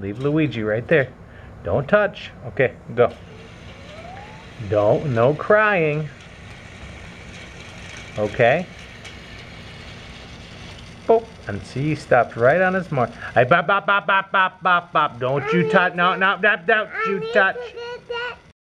Leave Luigi right there. Don't touch. Okay, go. Don't, no crying. Okay. Boop. And see, he stopped right on his mark. Hey, bop, bop, bop, bop, bop, bop, bop. Don't you touch. No, no, don't you touch.